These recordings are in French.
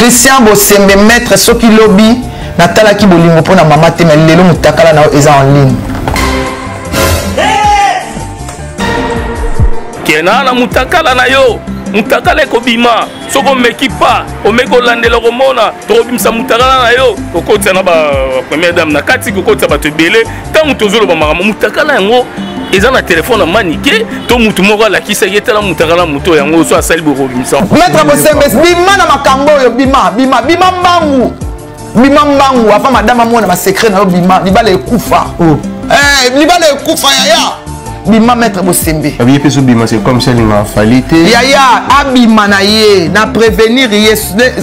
Christian Bosembe maître ce qui lobby natala ki bolingo pona mama te mais lelo mutakala na eza en ligne. Kena na mutakala na yo mutakala ko bima soko meki pa o meko landela ko mona to bimsa mutakala na yo okotsa na ba première dame na kati kokotsa ba tebele tangu tozolo ba mama mutakala yango ils ont un téléphone à maniquer, tout le monde a qui s'est été là, Moutara Mouto et on soit celle de Robinson. Maître Bosembe, Bima Namakambo, Bima, Bima, Bima Mbangou, Bima Mbangou, avant Madame Amouana, ma secret, Bima, Bima le Koufa. Eh, Bima le Koufa, Yaya. Bima Maître Bosembe. Bima, c'est comme celle de la fallite. Yaya, Abima Naye, n'a prévenir,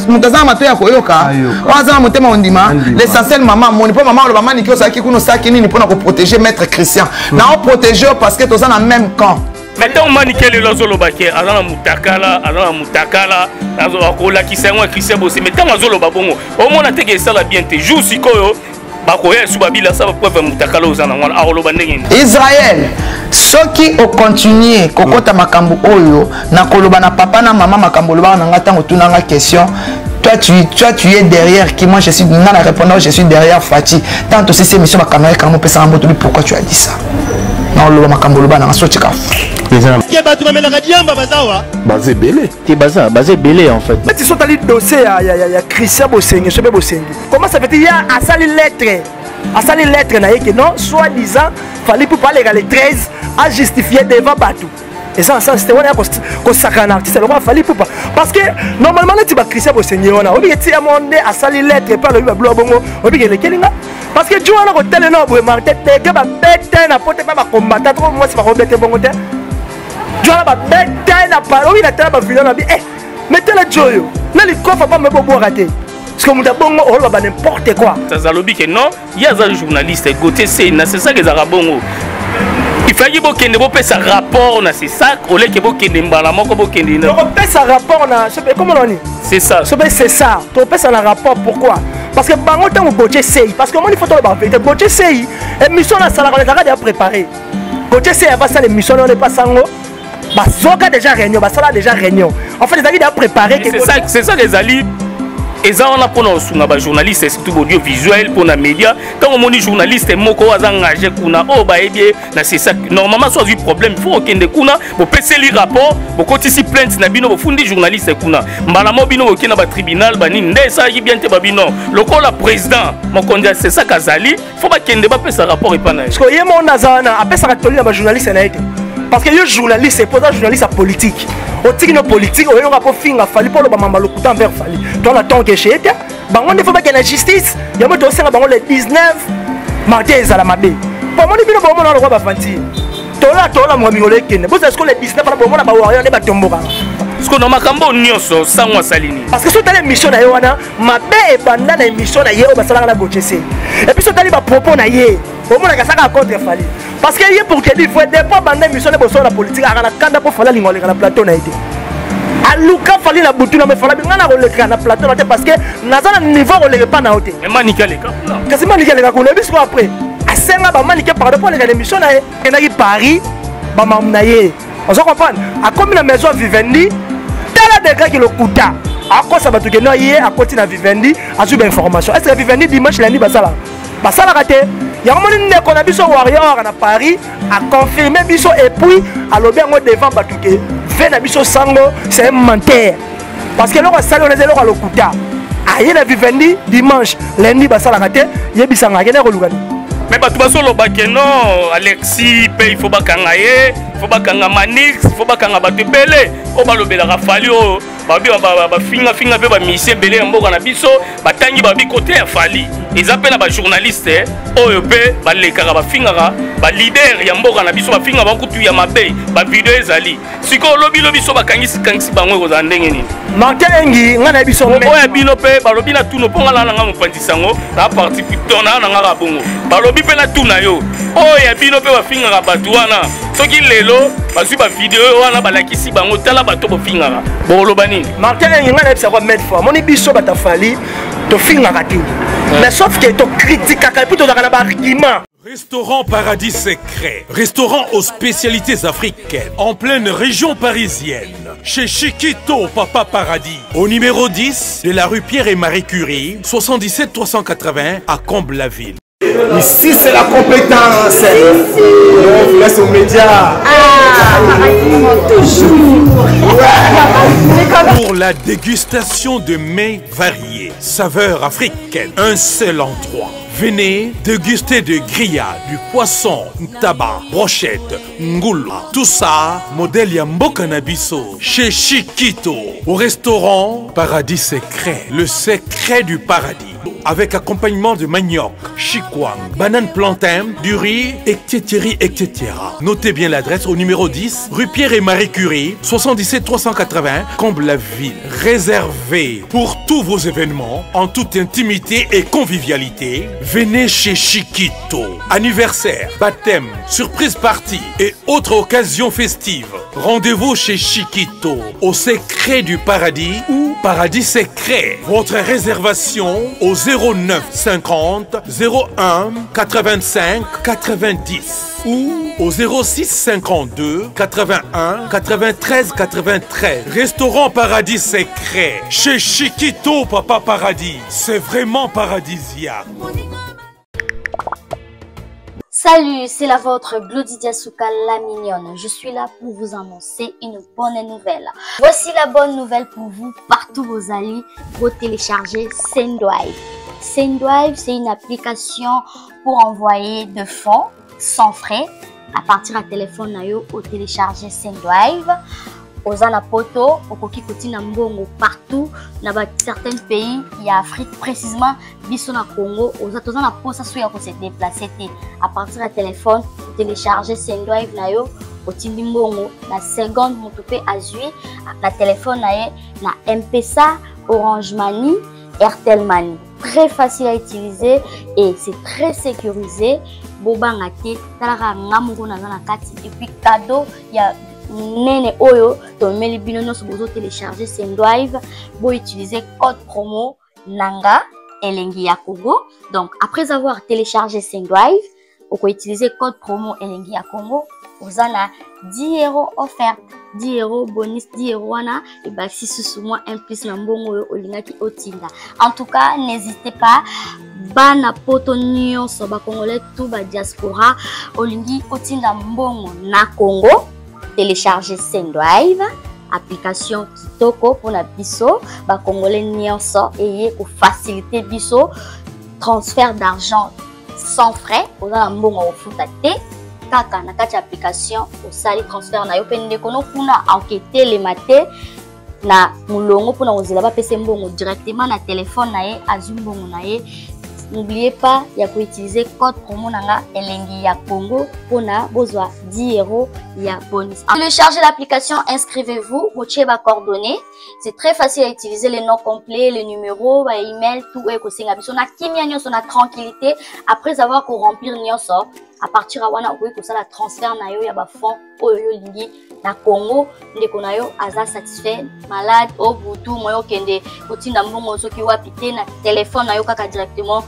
Moutazan Matoya Koyoka, Moutazan Motema Ondima, l'essentiel maman, mon époque, maman, le maman Nikio Saki Kuno Sakini, pour nous protéger Maître Christian. Nous avons protégé parce que nous sommes dans le même camp. Maintenant, Maniké le Lazolo Baké, Azana Moutakala, Azana Moutakala, Azana Kola qui s'est moins Christian Bosembe, mais tant Azolo Babongo, au moins, on a été ça la bientôt, joue si Koyo. Israël, ceux qui ont continué, Kokota Makambo Oyo, Nakolobana Papa, na Maman Makamboloba, Nangatan, autour dans la question. Toi, tu es derrière qui moi je suis dans la réponse, je suis derrière Fatih. Tant aussi ces missions Makamé, quand on peut s'en montrer pourquoi tu as dit ça. Non, le Makamboloba, dans la sortie. Basé belé, t'es basé belé en fait. Mais ils sont allés dossier à Christian Bosembe, Chebé Bosembe. Comment ça fait-il? Il y a à ça les lettres. À ça les lettres, n'a que non, soi-disant, fallait pour parler à les 13 à justifier devant Batou. Et ça, c'était on a consacré un artiste, alors fallait pour pas. Parce que normalement, tu vas Christian Bosembe, on a oublié de demander à ça les lettres, pas le blog, on a oublié les kellinga. Parce que tu vois, on a tel nombre, on a tel nombre, on a tel nombre, on a tel nombre, on a tel nombre, on a tel nombre. Je n'importe quoi. Non, il y a un journaliste, Gauthier Sey, c'est ça que les Arabes ont. Il faut qu'il y ait un rapport, c'est ça, au lieu qu'il y ait un Mbalamoko. Il faut un rapport, comment on dit? C'est ça. C'est ça. Tu fais un rapport, pourquoi? Parce que Gauthier Sey, parce que moi, il faut que Gauthier Sey, l'émission, ça l'a préparé. Gauthier Sey, avant ça, l'émission, on n'est pas sans l'eau. Bazoka déjà réunion, Basala déjà réunion. En fait, les alliés ont préparé quelque chose. C'est ça les alliés. Et ça, on a pour nos journalistes, c'est surtout audiovisuel, pour nos médias. Quand on dit journaliste, c'est ça. Normalement, soit du problème, il faut qu'il y ait des rapports, il plainte, il journaliste. Il tribunal, le président, c'est ça qu'il faut pas qu'il y ait rapport. Parce que il y a journaliste. Parce que les journalistes, c'est un journaliste politique. Au tigre politique, on a un Fally pour le Bamamba, le couteau envers Fally. Dans le temps que j'ai été, on ne faut pas qu'il y ait la justice. Il y a un dossier le 19 Martin Engi. Pour moi, il y a un roi Bafanti. Parce que le 19 pour moi, il y a un tombeau. Parce que si tu as une mission, tu as une mission, tu as une mission. Et puis si tu as une propos, tu as une contre Fally. Parce qu'il y a pour te dire, il faut des fois une mission de la politique. Il faut faire des choses plateau. Parce que niveau pas na hôtel. Mais on se comprend. À comme la maison Vivendi, tel dégât qui le coûte. À quoi ça va tout gagner hier, à côté de Vivendi, à suivre l'information. Est-ce que Vivendi dimanche lundi, Basala? Basala raté. Il y a un moment donné qu'on a vu son warrior à Paris, à confirmer Bisso et puis à l'obéir devant Batouké. Venez Bisso Sango, c'est un menteur. Parce que l'on salon les élèves à le coûte. Aïe la Vivendi, dimanche lundi, Basala raté, il y a Bissanga, il y a un. Mais bah, tout le monde, non, Alexis, il faut pas qu'on aille, il faut pas qu'on aille Manix, il faut pas qu'on aille Belé, il faut pas qu'on aille Fally, Martin Engi n'a pas mettre fois. Mon émission va t'affaler, te finir à rater. Mais sauf que tu critiques, tu as un argument. Restaurant Paradis Secret, restaurant aux spécialités africaines, en pleine région parisienne, chez Chiquito Papa Paradis, au numéro 10 de la rue Pierre et Marie Curie, 77 380 à Combs-la-Ville. Ici c'est la compétence. On vous laisse aux médias. Toujours. Pour la dégustation de mets variés, saveurs africaines, un seul endroit. Venez déguster de grillades, du poisson, tabac, brochette, ngoula. Tout ça, modèle ya mboka na biso, chez Chiquito, au restaurant Paradis Secret, le secret du paradis. Avec accompagnement de manioc, chikwang, banane plantain, du riz, etc. Notez bien l'adresse au numéro 10, rue Pierre et Marie Curie, 77 380, Combs-la-Ville. Réservé pour tous vos événements, en toute intimité et convivialité. Venez chez Chiquito. Anniversaire, baptême, surprise party et autres occasions festives. Rendez-vous chez Chiquito, au secret du paradis ou Paradis Secret. Votre réservation au 09 50 01 85 90 ou au 06 52 81 93 93. Restaurant Paradis Secret, chez Chiquito Papa Paradis. C'est vraiment paradisiaque. Salut, c'est la vôtre Glody Diasuka, la mignonne. Je suis là pour vous annoncer une bonne nouvelle. Voici la bonne nouvelle pour vous, partout vos alliés, pour télécharger Sendwave. Sendwave, c'est une application pour envoyer de fonds sans frais à partir à téléphone nayo ou télécharger Sendwave. Ozana poto, okoki kotina mbongo partout, na ba certains pays, ya Afrique précisément, biso na Congo, ozana posa suya ko se déplacer té à partir à téléphone, télécharger Sendwave na yo, otindi mbongo na seconde montopé azui, na téléphone na ye na M-Pesa, Orange Money, Airtel Money. Très facile à utiliser et c'est très sécurisé. Bobanga té, talara ngamoko na na kati et puis cadeau ya Nene Oyo, tomeli bino noso bozo télécharger Sendwave, bo utiliser code promo Nanga Elengi Congo. Donc après avoir téléchargé Sendwave, vous pouvez utiliser code promo Elengi Congo, vous en a 10 € offert, 10 € bonus, 10 € wana et bah si sous moi un plus nambongo olingaki otinda. En tout cas, n'hésitez pas. Bana poto nyonso ba congolais tout ba diaspora olingi otinda mbongo na Congo. Télécharger Sendwave, application Kitoko pour la biso, ba congolais nyonso et pour faciliter biso transfert d'argent sans frais, on a mbongo futate kaka na kati application au sali transfert na yo pende kono kuna enquêter le matin na mulongo pour na ozela ba pese mbongo directement na téléphone na ye azumbongo na ye. N'oubliez pas, il y a utiliser code promo nanga Elengi ya Congo pour na besoin 10 € ya bonus. Téléchargez l'application, inscrivez-vous, vous avez vos coordonnées. C'est très facile à utiliser, les noms complets, les numéros, email, tout est possible. On a kimia, on a tranquillité après avoir qu'on remplir nyonso. À partir à wana okoki kosala transfert na yo ya ba fonds oyo lingi na Congo ndeko na yo aza satisfait malade o butu moyo kende otinda mbongo soki wapi te na téléphone na yo kaka directement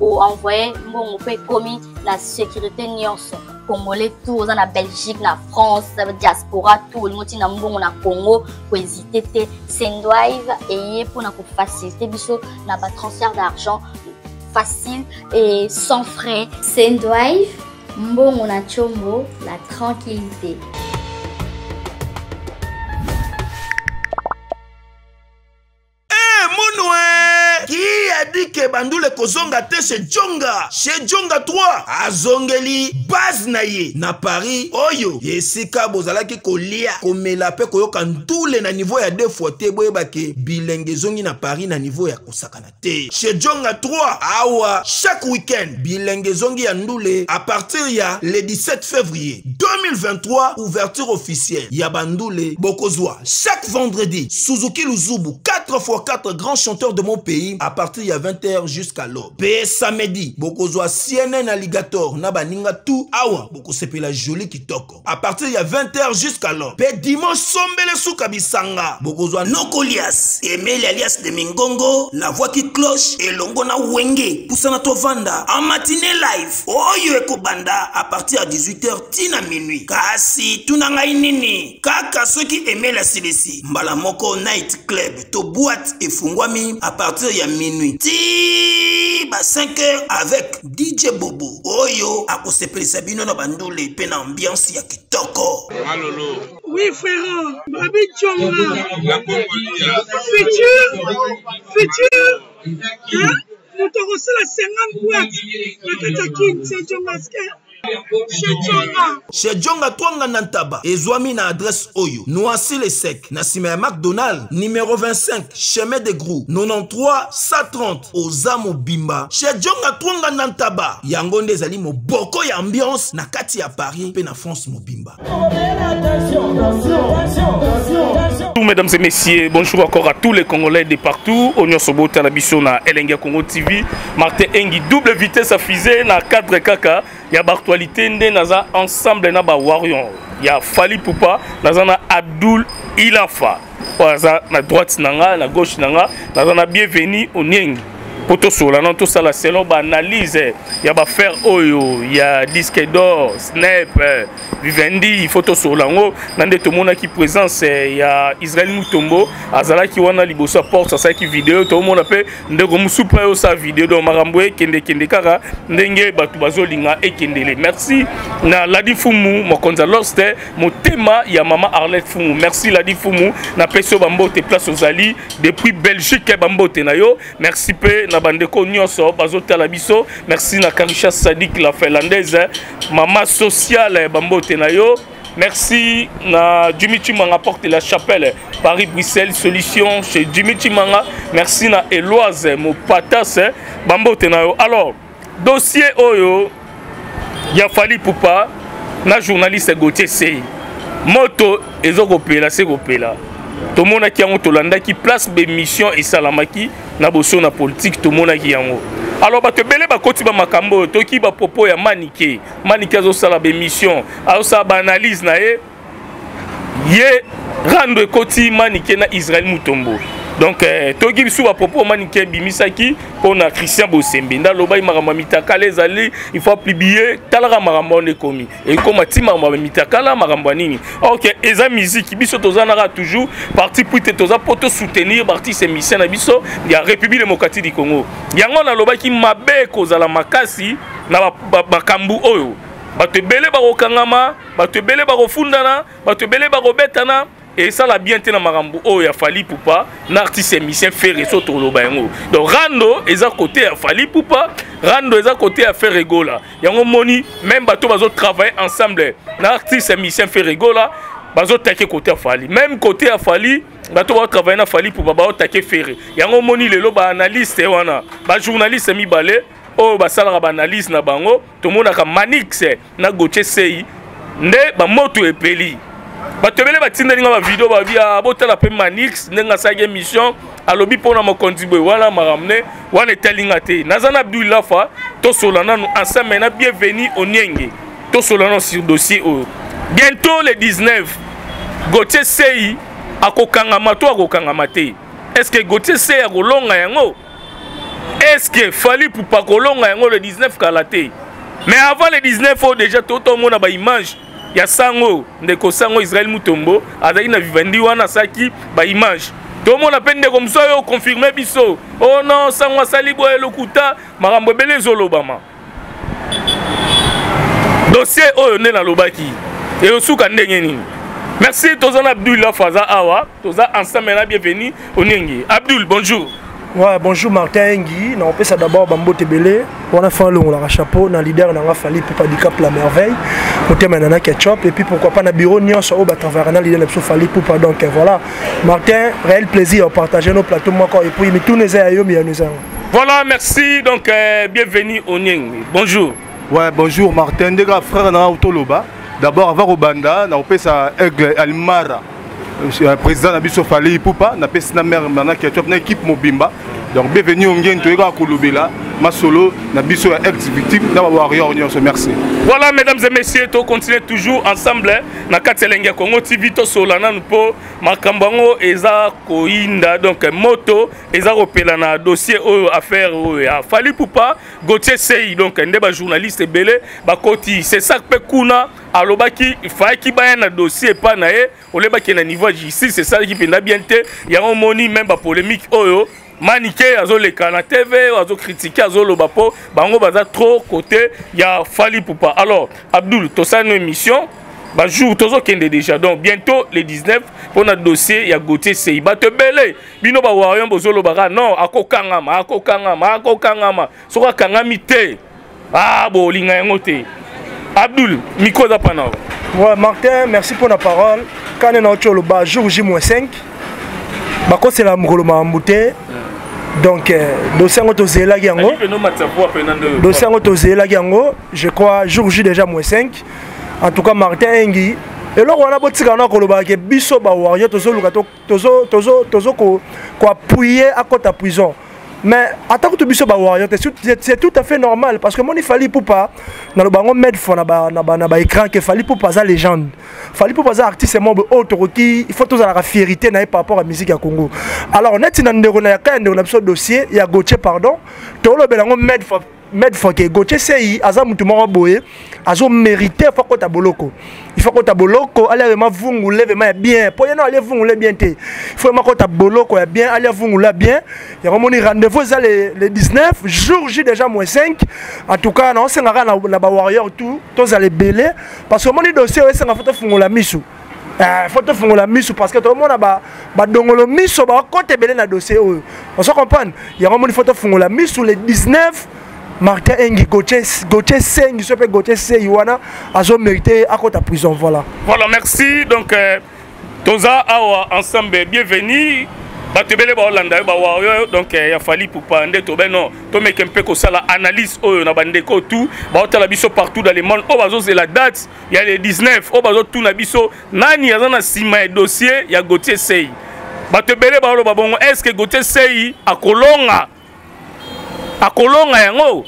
ou envoyer mbongo pe komi na sécurité nyonso congolais tout oza na Belgique na France diaspora tout otinda mbongo na Congo ko hésiter te Sendwave eye pona ko faciliter biso na ba transfert d'argent facile et sans frais. Sendwave, mbongo na chombo, la tranquillité. Ke bandule kozonga te chez Jonga 3 azongeli base na ye na Paris oyo yesika bozalaki kolia komela pe koyoka ndule na niveau ya 2 fois te boyeba ke bilenge zongi na Paris na niveau ya kosakana te chez Jonga 3 awa chaque week-end bilenge zongi ya ndule à partir ya le 17 février 2023 ouverture officielle ya bandule Bokozoa chaque vendredi Suzuki Luzubu 4 x 4 grands chanteurs de mon pays à partir ya 20h jusqu'à l'aube. Pe samedi, Bokozoa CNN Alligator na baninga tout awa bokosepela joli kitoko. À partir ya 20h jusqu'à l'aube. Pe dimanche sombele souka bisanga. Bokozoa Nokolias, Emeli alias de Mingongo, la voix qui cloche et longona wenge poussana tovanda en matinée live. Oyo ekobanda à partir à 18h tina minuit. Kasi tunanga inini. Kaka ceux qui aimaient la CDC. Mbalamoko Night Club to boîte et fungwami à partir ya minuit. Ti ba 5h avec DJ Bobo. Oyo akosepela sabino na bandole pe na ambiance ya kitoko. Malolo. Oui frérot, Babi Tchonga. La Congolia. Futur. Hein? Nous te reçons la 50 boîtes. Chez John à Twanga Nantaba, et Zouami na adresse Oyo, Noisy les Secs, Nassime McDonald, numéro 25, chemin de Grou, 93 130, Ozamo Bimba. Chez John à Twanga Nantaba, Yangonde Zali mo boko ya ambiance, na Kati à Paris, pe na France mo Bimba. Bonjour mesdames et messieurs, bonjour encore à tous les Congolais de partout, Onyo Sobo Talabiso na Elenga Congo TV, Martin Engi, double vitesse à fusée na 4 kaka. Il y a l'actualité naza ensemble na ba Warion. Il y a Fally Ipupa, naza na Abdoul Ilafa. Naza na droite nanga, na gauche nanga, naza na bienvenue au Niengi. Poto sola non tout ça la selon ba analyse. Il y a ba faire oyo, il y a disque d'or, snap, Vivendi, photo sola ngo, nande to mona ki présence il y a Israël Mutombo, azala ki wana liboso porte ça ki vidéo to mona pe ndeko musupa sa vidéo do maramboe kende kaka ndenge batu bazolinga e kendele. Merci na Ladi Fumu mokonza lost motema ya mama Arlette Fumu. Merci Ladi Fumu na peso bambote place aux ali depuis Belgique bambote na yo. Merci pe na bandeko nyonso bazota la biso. Merci na Karisha Sadik la finlandaise mama sociale bambote. Merci à Jimmy Chimanga, porte la chapelle Paris-Bruxelles, solution chez Jimmy Chimanga. Merci à Eloise, mon patas, Bambo Tenayo. Alors, dossier Oyo, il a fallu pour pas, na journaliste Gauthier Sey. Moto, ils ont coupé là, c'est coupé là. Tout le monde qui a en Tolanda qui place des missions et salamaki, na bosso na politique, tout le monde qui a en haut. Alors bato bele ba koti ba makambo toki ba popo ya Manike. Manike zo sala be mission, azo sa ba analyse na ye rendre koti Manike na Israël Mutombo. Donc toki bisu ba popo Manike bimisaki pona Christian Bosembe ndaloba makambo mitaka les ali il faut publier talaka makambo ne komi. Et koma ti makambo mitaka la makambo nini. OK, eza musique biso tozanaka toujours parti pour te toza poto soutenir parti c'est mission na biso ya République démocratique du Congo. Yango na loba ki mabe kozala makasi na bakambu oyo. Bato bele ba kokangama, bato bele ba kofundana, bato bele ba kobetana. Et ça l'a bien été dans Marambo. Oh, il a fallu pour pas. Nartis Ferre soto loba yango. Donc, Rando, ils ont côté à Fally Ipupa. Rando, ils ont côté à Ferre Gola. Yango moni, même bateau, ils ont travaillé ensemble. Nartis Ferre Gola, ils ont taqué côté à Fally. Même côté à Fally, bateau, ils ont travaillé à Fally pour pas taquer Ferre. Yango moni, les lobes analystes, les journalistes, mi balé. Oh, ils ont analyse na bango. Tout le monde a Manix, na Gauthier Sey. Ne, ba moto e peli. Batebele batinda ninga ba vidéo ba via botala pe Manix ndenga sa émission alobi pona mo contribuer wala maramne wana etelinga te nazana Abdoul Lafa to solana nous ensemble na bienvenue au Niengi to solana sur dossier o bientôt le 19 Gauthier Sey akokangama to akokangama te. Est-ce que Gauthier Sey akolonga yango? Est-ce que Fally Ipupa kolonga yango le 19 kalate? Mais avant le 19 o déjà toto mona ba image ya sango ndeko sango Israël Mutombo azali na Vivendi wana saki ba image to mona pe ndeko mso yo confirmer biso oh non sango asali boye lokuta makambo bele zolobama dossier oyo ne na lobaki e osuka ndenge nini. Merci tozana Abdoul Lafaza awa toza ensemble na bienvenue au Niengi. Abdoul bonjour. Ouais, bonjour Martin Engi. On peut ça d'abord Bambo Tebele. On a fait un chapeau. On a leader. On a fallu pour pas du cap la merveille. Côté maintenant ketchup. Et puis pourquoi pas dans le bureau. Nous sommes au Batavara. On a leader. Pour pas donc voilà. Martin, réel plaisir de partager nos plateaux. Moi encore. Et puis mais tous les aïeux bien nous avons. Voilà, merci. Donc bienvenue au Niengi. Bonjour. Ouais, bonjour Martin. Des gars frères dans Autoloba. D'abord avant Robanda. On a fait ça Aigle Almara. Le président Fally Ipupa, na mère na ketchup na équipe mobimba Donc bienvenue au Mientoïra Kouloubela, Masolo, Nabiso ex-victime, d'avoir réunion ce merci. Voilà mesdames et messieurs, on continue toujours ensemble na Elenga Congo TV to solana pour makambango eza koinda donc moto eza kopelana dossier o affaire ya Fally Ipupa Gauthier Sey donc ndeba journaliste belé bakoti c'est ça pe kuna alobaki faiki bayana dossier pa na e olebaki na niveau justice c'est ça qui penda bien té ya moni même ba polémique oyo Manike azo le kana TV azo critiquer azo lobapo bango baza trop côté ya Fally Ipupa. Alors Abdul tosa une émission ba jour tozo kende déjà donc bientôt le 19 pour notre dossier ya Gauthier Sey ba te belé bino ba waryon bozo lobaka non akokangama akokangama akokangama soka kangami te ah bo linga yango te Abdul miko za panao. Ouais Martin merci pour la parole kané na otcho loba jour J-5 ba ko c'est la mkoloma mbuté. Donc, je crois jour J déjà moins 5. En tout cas, Martin Engi. Et là, on a beau dire que Bisso Bawario, Tozo, appuyer à côté de la prison. Mais attends que tu Bisso Bawario, c'est tout à fait normal. Parce que moi, il fallait pour pas. Dans le banc, on met un écran qu'il fallait pour pas la légende. Il fallait pour pas artiste et membre autre qui. Il faut tous la fierté par rapport à la musique à Congo. Alors, on est dans le dossier, il y a Gauthier, pardon. Tout le monde met Gauthier Sey, Azamoutouma Boé, Azom mérité, il faut qu'on taboloko. Il faut qu'on taboloko, allez vous bien. Pour y aller vous bien. Il faut qu'on taboloko bien, allez vous bien. Il y a un rendez-vous le 19, jour J déjà moins 5. En tout cas, on s'en va à Warrior tout, tous allez belé. Parce que mon dossier, c'est un photo de la mise. Faut faire la mise parce que tout le monde a la mise côté belé dans le dossier. On se comprend. Il y a un moment faut faire la mise le 19. Martin Engi, Gauthier Sey, il s'appelle Gauthier Sey, Yohana, a mérité à côté de la prison. Voilà. Voilà, merci. Donc, Toza, Awa, ensemble, bienvenue. Donc il a fallu pour pas non to make un peu comme ça la analyse au na bandeko tout ba tala biso partout dans le monde au bazo c'est la date il y a les 19 au bazo tout na biso nani azana sima dossier ya Gauthier Sey ba te belé ba bongo est-ce que Gauthier Sey a kolonga yango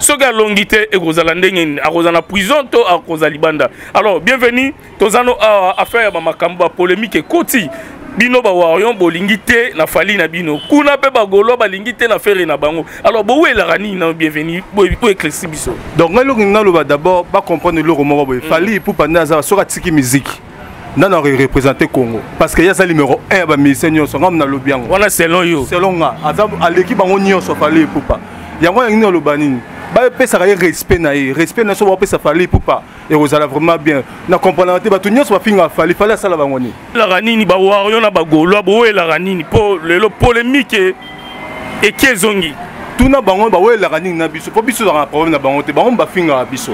soga longité et kozala ndenge akozana prison to akozala libanda. Alors bienvenue tozano affaire ba makambo polémique koti bino ba warion bolingité na fali na bino kuna pe ba golo ba lingité na ferre na bango alors bo we la rani na bienvenue bo éclairci biso donc ngalo ngalo ba d'abord ba comprendre le romo bo fali pour panaza soka tiki musique na na représenter Congo parce que y a ça numéro 1 ba misenyo so ngam na lobiango wana selon yo selon nga azab aleki bango nyo so fali pour pas yango ngino lo banini ba pe ça respect na so ba pe ça fali pour pas et vous allez vraiment bien. Nous comprenons que tout le monde il fallait ça. La ranine, il la polémique et qui est zongi. Tout le monde la ranine, il faut un problème na bango te bango ba finga biso.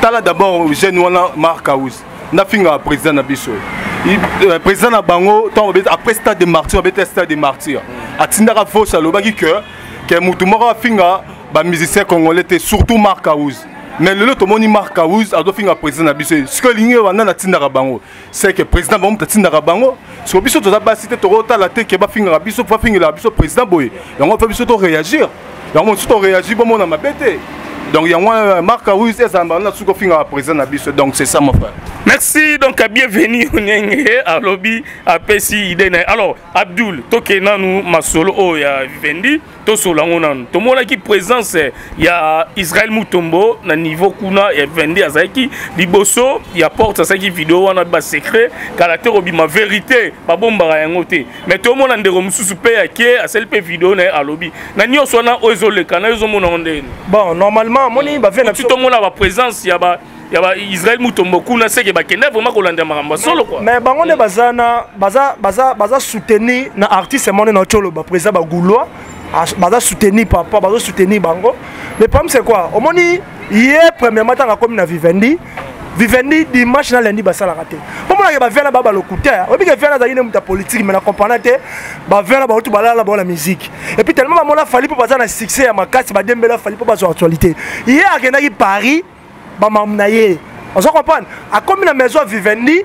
Tala d'abord jeune wana Marc House. Na finga président na biso. Le président na bango après stade de martyr, après stade de martyr. Atinda ka force alobaki que mutu moko finga ba musicien congolais surtout Marc House. Mais le lot moni Marc House a do finga président na biso. Ce que l'ingé wana na tindaka bango, c'est que président ba muta tindaka bango, so biso to za ba cité to rota la te ke ba finga biso fa finga la biso président boy. Yango fa biso to réagir. Yango to réagir bon na mabete. Donc yango Marc House est en bana suko finga président na biso. Donc c'est ça mon frère. Merci donc à bienvenue onenge à lobby à PCI idée. Alors Abdul tokena nous masolo o ya Vivendi. Tout le qui présence il y a Israël Mutombo na niveau kuna et Vivendi azaki liboso il apporte ça qui vidéo on a bas secret caractère obima vérité pas bomba yango te mais tout le monde ndero mususu pe yake a celle pe vidéo na alobi na nyoso na ozo le canal ozo mona onde bon normalement moni ba vena tout le monde ba présence il y a Israël Mutombo kuna c'est que ba kena vraiment ko landa makamba solo quoi mais bango ne bazana baza soutenir na artiste monde na cholo ba président ba guloa baza soutenir papa baza soutenir bango le problème c'est quoi au moni hier premièrement tant comme na Vivendi dimanche na lundi basala raté pour moi ba vela ba locuteur obi ke vela za une muta politique mais na comprendre te ba vela ba tout balala ba la musique et puis tellement ba Fally Ipupa baza na succès ya makasi ba dembela Fally Ipupa baza actualité hier akenda ki Paris ba mamnaye on se comprendre a comme na maison Vivendi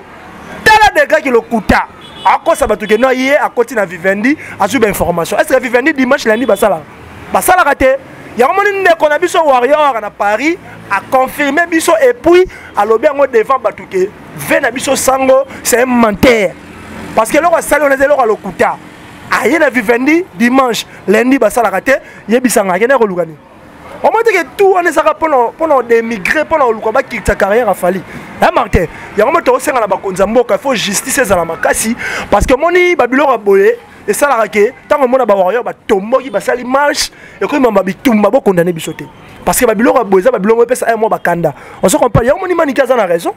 tala de gars qui locuteur à quoi ça va tout gagner hier à côté de Vivendi à suivre information. Est-ce que Vivendi dimanche lundi basala basala raté? Il y a un moment qu'on a vu sur Warrior à Paris a confirmé biso et puis à l'objet devant Batouké. Venez biso sango c'est un menteur parce que l'on salon les élèves à l'okuta. Aïe na Vivendi dimanche lundi basala raté yebisanga gagner relugani. On m'a dit que tout on est ça pendant des migrés pendant le combat qui sa carrière a fallu. Hein Martin, il y a un moment où on a bakonza mboka faut justice za la makasi parce que moni babilo aboyé et ça la raqué tant que mon warrior ba tombo qui ba sali marche et que mamba bitumba ba condamné bisoté parce que babilo aboyé babilo mo pesa un mois bakanda. On se compare il y a moni Manika za na raison.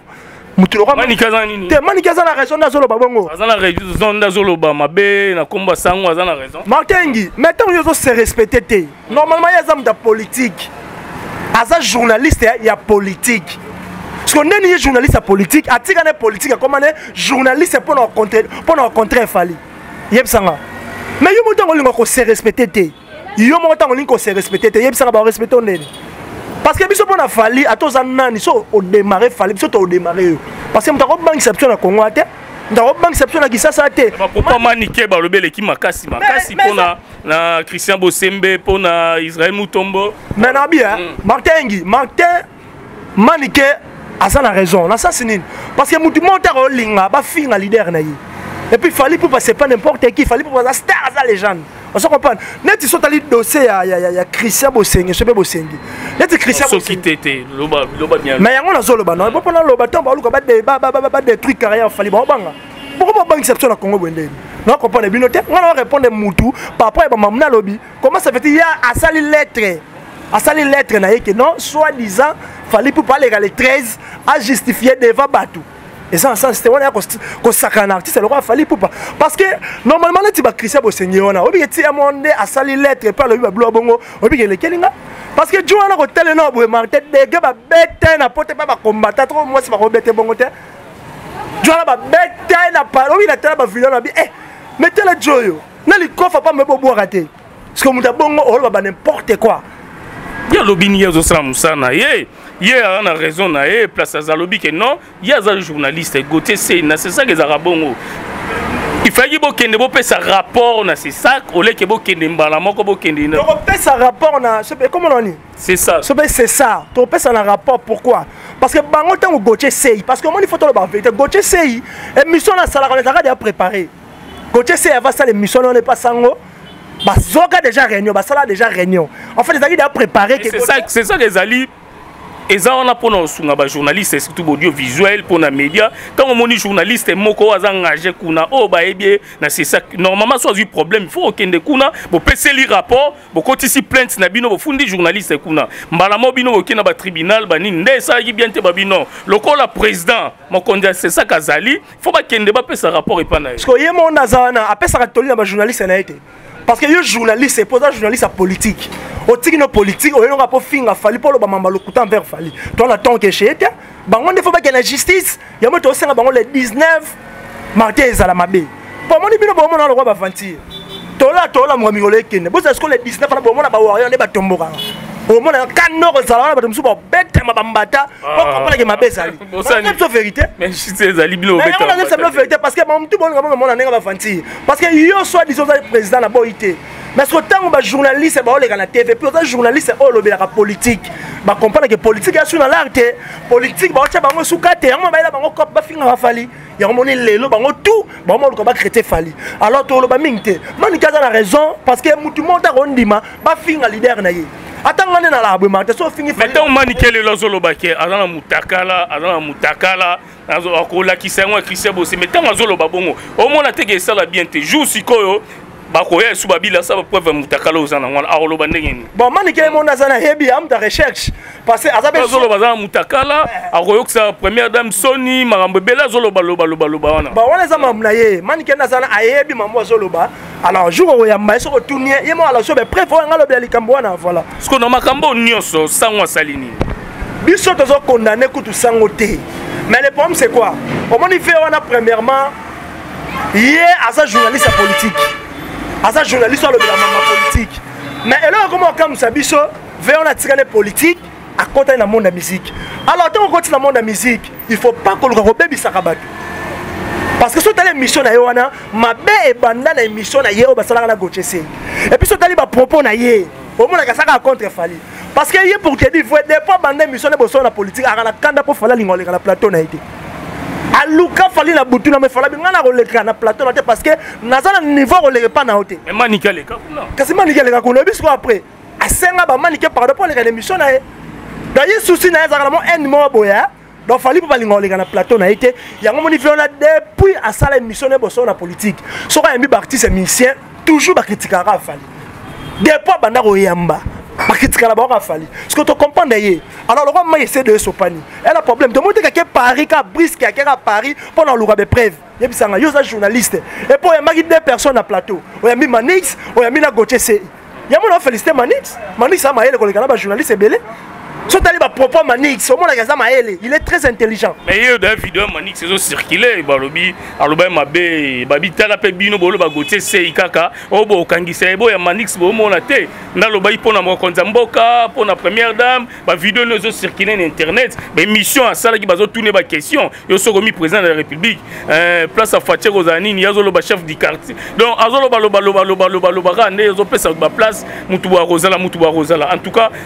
Manika za na raison na zolo babongo. Za na raison na zolo ba mabe na komba sango za na raison. Martin Engi, maintenant yozo se respecter té. Normalement il y a zam da politique. Aza journaliste il y a politique. Parce qu'on est journaliste à politique, à tirer les politiques, comme on est journaliste pour nous contrer Fally. Yebsanga. Mais il y a des gens qui se respectent. Il y a des gens qui se respectent. Yebsanga va respecter on est. Parce que si on a Fally, à tous les ans, ils sont au démarrer Fally, ils sont au démarrer. Parce que nous avons une exception à Congo. Nous avons une exception à Kinshasa. Pourquoi pas Manike, Balobé, l'équipe Makassi, Makassi pour na Christian Bosembe, pour na Israël Mutombo. Mais non bien, Martin Engi, Martin Manike. Ah ça la raison, l'assassinine. Parce que mon monteur linga, bah fin à leader naïe. Et puis Fally Ipupa c'est pas n'importe qui, Fally Ipupa la star à les gens. On se comprend. Net ils sont allés dossier à Christian Bosengi, Chebe Bosengi. Net Christian Bosengi. Mais on a zolo banon. Bon pendant le bâton, bah on va détruire carrière Fally Ipupa. Pourquoi pas une exception à Congo Bende? Non comprendre les binotaires. On va répondre Moutou. Par rapport à Mamna lobby. Comment ça fait-il? Il y a asali lettre. Asali lettre naïe que non, soi-disant. Fally Ipupa les 13 à justifier devant Batou. Et ça, c'était on a consacré un artiste, le roi Fally Ipupa. Parce que normalement, les tibas Christian Bosengi, on a obligé à sali lettre, pas le bleu bongo, obligé les Kelinga. Parce que Dieu a un tel nombre, Martin, des gars, bête, n'apporte pas combattre, trop moi, c'est pas rebête bon côté. Dieu a bête, n'a pas, oui, la table, vilain, n'a bien, mettez le joyau. Non, les coffres, pas me boire rater. Parce que mon bongo, on va n'importe quoi. Il y a l'obinier au Sramoussana, yé. Hier, on a raison, on a place à Zalobi que non, il y a des journalistes, Gauthier Sey, c'est ça que les Arabes. Il faut que les gens fassent un rapport, c'est ça, au lieu que les gens fassent un Mbalamoko. Ils fassent un rapport, comment on dit? C'est ça. C'est ça, ils fassent un rapport, pourquoi? Parce que Bango tant que Gauthier Sey, parce que moi, il faut que le vérité. Gauthier Sey, l'émission, on a déjà préparé. Gauthier Sey, avant ça, l'émission, on n'est pas sans eau. Bazoka déjà réunion, Basala déjà réunion. En fait, les alliés déjà préparé. C'est ça, les alliés. Et ça, on a pour nos journalistes, surtout audiovisuels, pour nos médias. Quand on dit journaliste, c'est ça. Normalement, soit eu problème, il faut qu'il y ait des gens qui les rapports, qui ont plainte, qui ont des journalistes. Ils tribunal, le président, c'est ça qu'il faut qu'il y ait des rapports. Parce que les journalistes, parce que les journalistes, c'est pour ça journaliste politique. Au tigre nos politiques, on a un rapport fin à Fally pour le bamamba le couteau envers Fally. Toi, on attend que chez toi, bangon ne faut pas qu'il y ait la justice. Il y a maintenant aussi un bangon les 19 Martin Zalamabé. Pour moi, il y a un moment dans le roi Bavanti. Toi là, moi, migolé qui ne. Vous savez ce que les 19 là, pour moi, là, bawaré, on est batombora. Au moins, un canard Zalamabé, batom souba bête, ma bambata. On comprend que ma bête Zali. C'est la vérité. Mais c'est Zali bilo. Mais on a dit c'est la vérité parce que mon tout bon moment, on est Bavanti. Parce que hier soir, disons, le président la boité. Mais ce temps où les journalistes sont à la TV, puis les journalistes sont à la politique. Ils comprennent que la politique est dans l'art. La politique est sous la terre. Ils ont tout, ils ont créé Fally. Alors, ils ont la raison parce que tout le monde a dit qu'ils ont fait leader. Attends, on est dans l'arbre, Martin. Maintenant, on manique les lozolobakés. Avant la moutakala, avant la moutakala. Avant la kisangwa, Christian Bosse. Maintenant, on zolo babongo. Au moins, on a été ça la bien. Joue si koyo. Bakoya Subabila, ça va prouver Moutakalo Zana, Arolobanding. Bon, Maniké Monazana Hebi, am ta recherche. Parce que Azabé Zolobazan Moutakala, Aroyoxa, première dame Sony, Marambe Bella Zoloba Loba Loba Loba. Bon, on les a mamnaye, Maniké Nazana Ahebi, Mambo Zoloba. Alors, jour où il y a un maïs retourné, il y a un sobe prévoit un lobby à l'Icambouana. Voilà. Ce qu'on a Macambo Nioso, Sanwa Salini. Bissot aux condamnés coups sangoté. Mais le problème, c'est quoi? Au moment où on a premièrement, hier, à sa journaliste politique. À ça, journaliste, on a la politique. Mais alors, comment on a dit on a tiré les politiques à côté de la musique. Alors, quand on continue dans la musique, il ne faut pas qu'on ait un bébé. Parce que si tu as une mission, ma belle est une mission, et puis si tu as des propos, au moins tu as contre Fally. Parce que pour te dire, il faut pas une mission de la politique, pour faire la plateau. Aluka Fally na butu na me Fally nga na releka na plateau na te parce que nazana niveau releka pa na hote mais Manike le ka kuna kasi Manike le ka kuna biso après asenga ba Manike par rapport à l'émission na e d'ailleurs souci na ezaka na mon ennemi boya donc Fally pa linga releka na plateau na été yango moni vient na depuis à ça l'émission na boso na politique so ka yembi ba artiste musicien toujours ba critiquer ka Fally depuis banda ko yamba ba critiquer la ba ka Fally ce que tu comprends d'ailleurs. Alors le roi m'a essayé de se panier. Elle a problème. De monter quelqu'un à Paris, qu'à Brice, quelqu'un à Paris, pendant le roi des preuves. Il y a des journalistes. Et pour il y a deux personnes à plateau. Il y a mis Manix, il y a mis Gauthier Sey. Il y a mon félicité Manix. Manix a maillé le journaliste belé. Si tu as propos Manix, il est très intelligent. Mais il y a des vidéos Manix qui ont circulé. Il y a des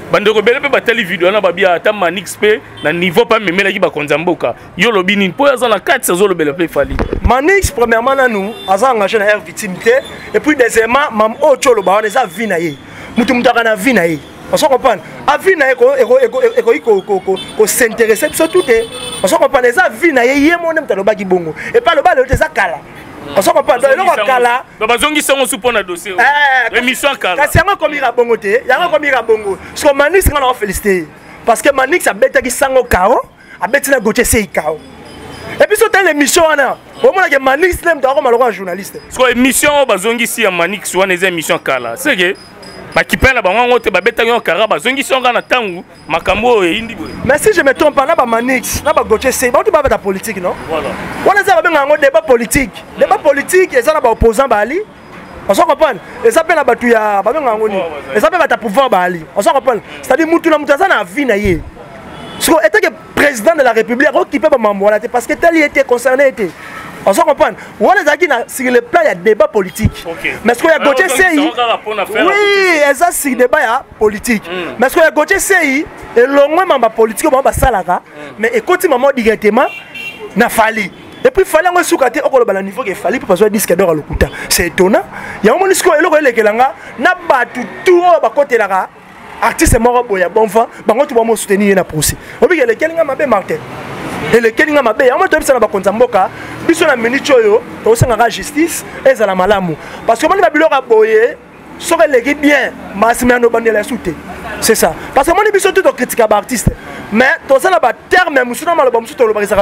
vidéos Manix. Babia ta Manix pe na niveau pas memela ki ba konzamboka yo lobini po ya za na 4 saison lobela pe Fally Manix premièrement na nous azanga engagé na victimité et puis deuxièmement mam ocho loba on esa vie na ye mutu mutaka na vie na ye on se comprend a vie na ye ko s'intéresser surtout te on se comprend esa vie na ye ye monem ta loba ki bongo et pas loba le te za kala on se comprend donc kala baba zongi sango supo na dossier émission kala kasi yango komira bongo te yango komira bongo so Manix nga na féliciter. Parce que Manix a bête qui sang au chaos, a bête la Gauthier Sey chaos. Et puis c'est une émission, au moins que Manix l'aime d'avoir un journaliste. Soit émission, bazongi si à Manix soit une émission kala. C'est que, ma qui parle, bah on te bête à kara, bazongi si on gagne temps où, ma cambo et indi. Mais si je me trompe pas, là bah Manix, là bah Gauthier Sey, bah tu vas faire la politique non? Voilà. On a ça bien un débat politique, ils ont là bah opposant bah Ali. On s'en comprend. Les appels à Batouya, les appels à ta pouvoir, on s'en comprend. C'est-à-dire que tout le monde a vu la vie. Étant que président de la République, qui peut m'emboîter là parce que tel était concerné. On s'en comprend. On a sur le plan, il y a débat politique. Mais ce qu'il y a Gauthier Sey, oui, ça c'est le débat politique. Mais ce qu'il y a Gauthier Sey, et longuement ma politique, on va salaire, mais écoutez maman directement, n'a fallu. Et puis il fallait que tu aies un niveau qui est fallu pour passer 10 cadres à l'Okuta. C'est étonnant. Il y a un monde qui est là, n'a pas tout à côté là. Artiste mort, il y a bon vent, tu vas me soutenir dans le procès. On dit que les Kelinga m'a bien Martin. Et les Kelinga m'a bien. On dit que ça n'a pas compté. Puis on a mené Choyo, on s'en a justice et ça n'a pas l'amour. Parce que moi, je vais boyer, ça va les bien, mais c'est un bandit à la soutenir. C'est ça. Parce que moi, je suis surtout critique à l'artiste. Mais tout ça, c'est un terme, mais si on a un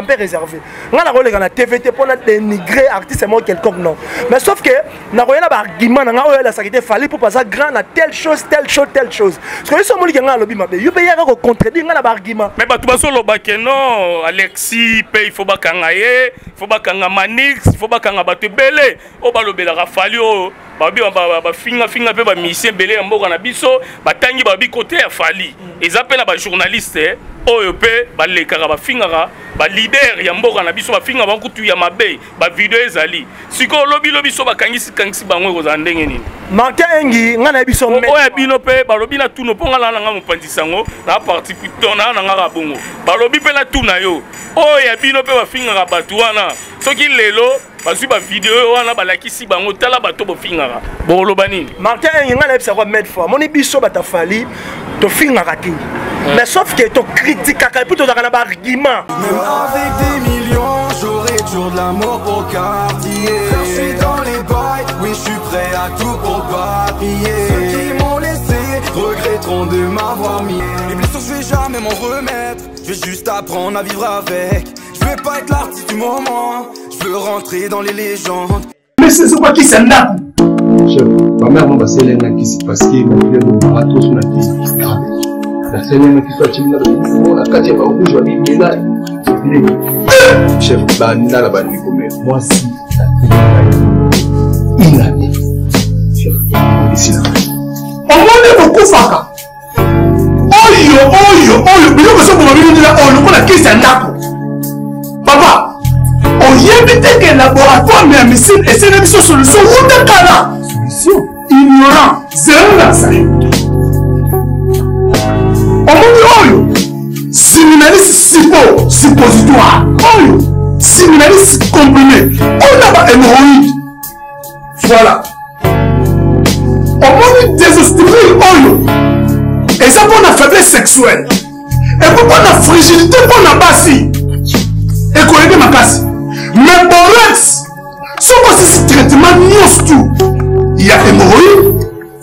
peu réservé. On a un TVT pour dénigrer l'artiste, c'est quelconque, non. Mais sauf que, on a un argument, on a un argument, fallait pour passer grand à telle chose, telle chose, telle chose. Parce que les gens qui ont un lobby, ils peuvent contredire un argument. Mais tout le monde a dit non, Alexis, il faut pas qu'on aille, il faut pas qu'on aille Manix, il faut pas qu'on aille Belé, il faut pas qu'on aille Falio. Finga pe ba mission belé mboka na biso batangi ba bikote ya Fally ezapela ba journaliste oyo pe ba lekaka ba finga ba leader ya mboka na biso ba finga ba kutu ya mabe ba video ezali siko lobi lobi so bakangisi kangisi bango ko za ndenge nini Martin Engi nga na biso me oya bino pe ba lobi na tuno ponga la nga mopandisango na parti pitona na nga ka bongo ba lobi pe na tuna yo oya bino pe ba finga ba tuana soki lelo parce que la vidéo, on a la kissi, on a la bateau pour finir. Bon, le banin. Martin, il a l'air de mettre fois. Mon ébisso, tu fallu, tu finis à raquer. Mais sauf que tu critiques, tu as un argument. Même avec des millions, j'aurai toujours de l'amour pour Cartier. Je suis dans les bails, oui, je suis prêt à tout pour papiller. Ceux qui m'ont laissé regretteront de m'avoir mis. Les blessures, je vais jamais m'en remettre. Je vais juste apprendre à vivre avec. Je vais pas être l'artiste du moment. Je veux rentrer dans les légendes. Mais c'est quoi qui s'en a? Chef, ma mère m'a passé l'un qui s'est passé. Ma mère m'a pas trop son activité. La semaine qui soit timide, la quatrième fois où je vais me mélanger. Chef, bah, n'a la banni comme moi si. Il a dit. Chef, ici là. On va beaucoup faire. Oh yo. Mais non, mais ça, vous m'avez dit là, on le prend la question. Papa, on y est, mais t'es que le laboratoire MMC et c'est une solution. Solution ignorant, c'est un séminariste suppositoire, séminariste comprimé, on a hémorroïde. Voilà. On m'a désostérile, et ça pour la faiblesse sexuelle. Et pour la fragilité, pour la basse. Et qu'on aide ma casse. Mais pour l'ex, si on passe ce traitement, nous, il y a hémorroïde.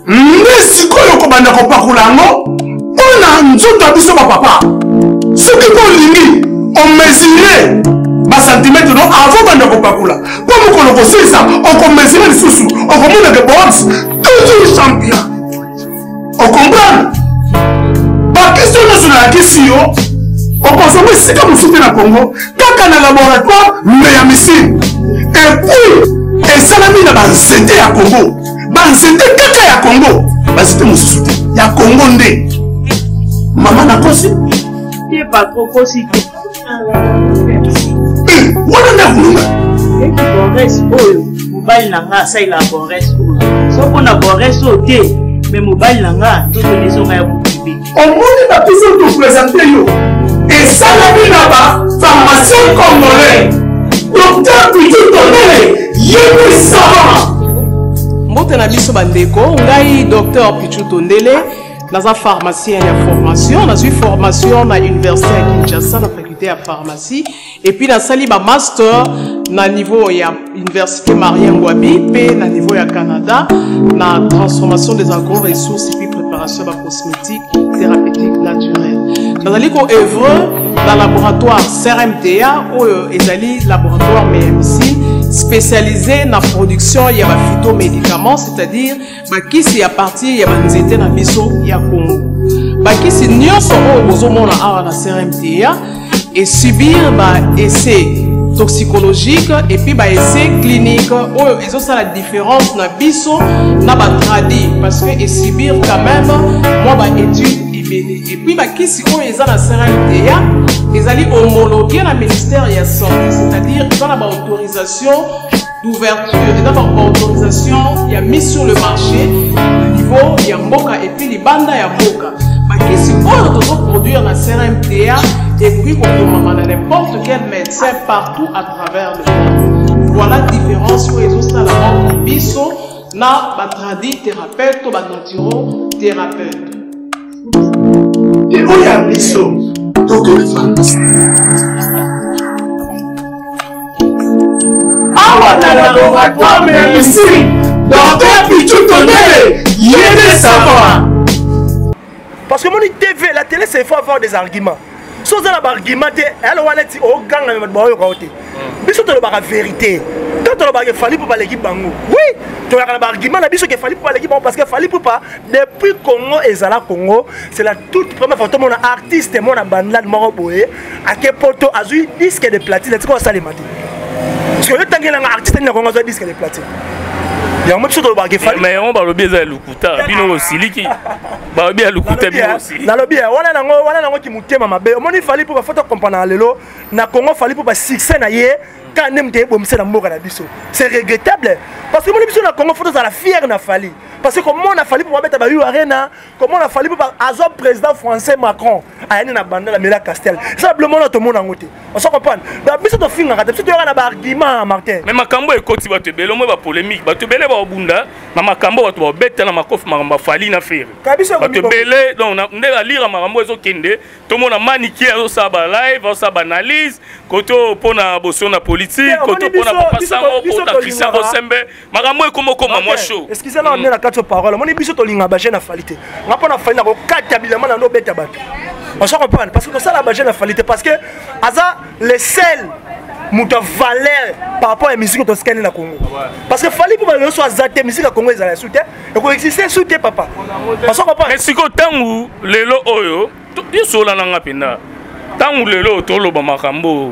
Mais si on a un parcours là, on a un jour papa. Ce qui est on mesurait par centimètre avant de nous parler. Pour nous connaître ça, on mesurait les sous-sous, on remonte les box, toujours champion. On comprend. Par question nationale, on consomme ce que nous soutenons au Congo, quand on a un laboratoire, mais un missile. Et puis, et ça l'a mis dans le CT à Congo. Dans le CT, quand il y a Congo, c'était mon soutien. Il y a Congondé. Maman n'a pas su. Il pas trop possible. Et ça là-bas, pharmacien congolais, docteur Pichu Tondele, Yémi Savant. Docteur Pichu Tondele. Dans un pharmacien, il y a formation. Dans une formation à l'université à Kinshasa, dans la faculté à pharmacie. Et puis, dans le master, dans le niveau de l'université Marien Ngwabi, puis dans le niveau du Canada, dans la transformation des agro-ressources et puis préparation de la cosmétique, thérapeutique, naturelle. Dans le niveau dans le laboratoire CRMTA, ou le laboratoire MMC, spécialisé dans la production il y a des phytomédicaments, c'est-à-dire qui c'est à partir il y a des étés dans biso il y a Congo qui c'est nous sommes aux hommes à la CRMTA et subir des essais toxicologiques et puis des essais cliniques ils ont ça la différence dans biso n'a pas traduit parce que et subir quand même moi bah étude et puis qui c'est ils ont la CRMTA ils allaient homologuer le ministère de la Santé, c'est-à-dire qu'ils ont l'autorisation d'ouverture, ils ont l'autorisation, il y a mis sur le marché, au niveau, il y a Moka et puis les bandes, il y a Moka. Mais si on produire la CRMTA, et puis on peut n'importe quel médecin partout à travers le monde. Voilà la différence pour les autres à la mort de Bissot, na batradi thérapeute ou batradi thérapeute. Et où il y a Bissot? Donc, laboratoire, mais ici, Docteur Pichu Tondele, il est savoir. Parce que mon TV, la télé, c'est faut avoir des arguments. Sans un argument, elle va être au gang avec votre mais surtout la vérité. Quand on a parlé Fally Ipupa l'équipe Bango, oui, tu as un argument, la biche que Fally Ipupa l'équipe Bango parce que Fally Ipupa depuis Congo et Zala Congo, c'est la toute première fois que mon artiste et mon bandade Moroboé à quel poto a eu disque de platine, c'est quoi ça les matins? Parce que le temps qu'il y a un artiste, il y a un disque de platine. Il y a un morceau de bagué Fally. Mais on va le bien à l'Ukuta, Bino aussi, Liki. Bagué à l'Ukuta, Bino aussi. La lobby, voilà la moitié de ma belle. Mon Fally Ipupa, faut comprendre à l'élo, n'a Congo Fally Ipupa 6 ans ailleurs. C'est regrettable parce que mon émission a Congo photo à la fière n'a fallu parce que comment on a fallu pour mettre à Bayou Arena comment on a fallu pour Azor président français Macron à une abandonne la Mela Castel simplement tout le monde en côté on s'en comprend la mission de film à tu auras un argument Martin mais ma cambo est côté va te bello moi va polémique va te bello va au bunda ma cambo va te bête dans ma coffre ma falli na faire va te bello donc on a lire ma cambo est au Kende tout le monde a maniqué à Osaba live Osaba analyse côté pour na bosso na politique, quand on a pas passé au Christian Bosembe, Maramo et Komoko, moi chaud. Excusez-moi, on est à 4 paroles. Mon émission de l'ingabagé n'a falité. On n'a pas la falité à 4 habilements à nos bêtes à battre. On s'en reprend parce que ça, la bagé n'a falité. Parce que, Aza, les sels, Mouta Valère par rapport à la musique de Scanner à Congo. Parce que Fally Ipupa reçoit la musique à Congo, ils allaient soutenir. Et qu'on existait, soutenir, papa. On s'en reprend. Mais si qu'on t'a eu, les lots, oyo, tout le sol en apena. Tant ou les lots, tout le bamarambo.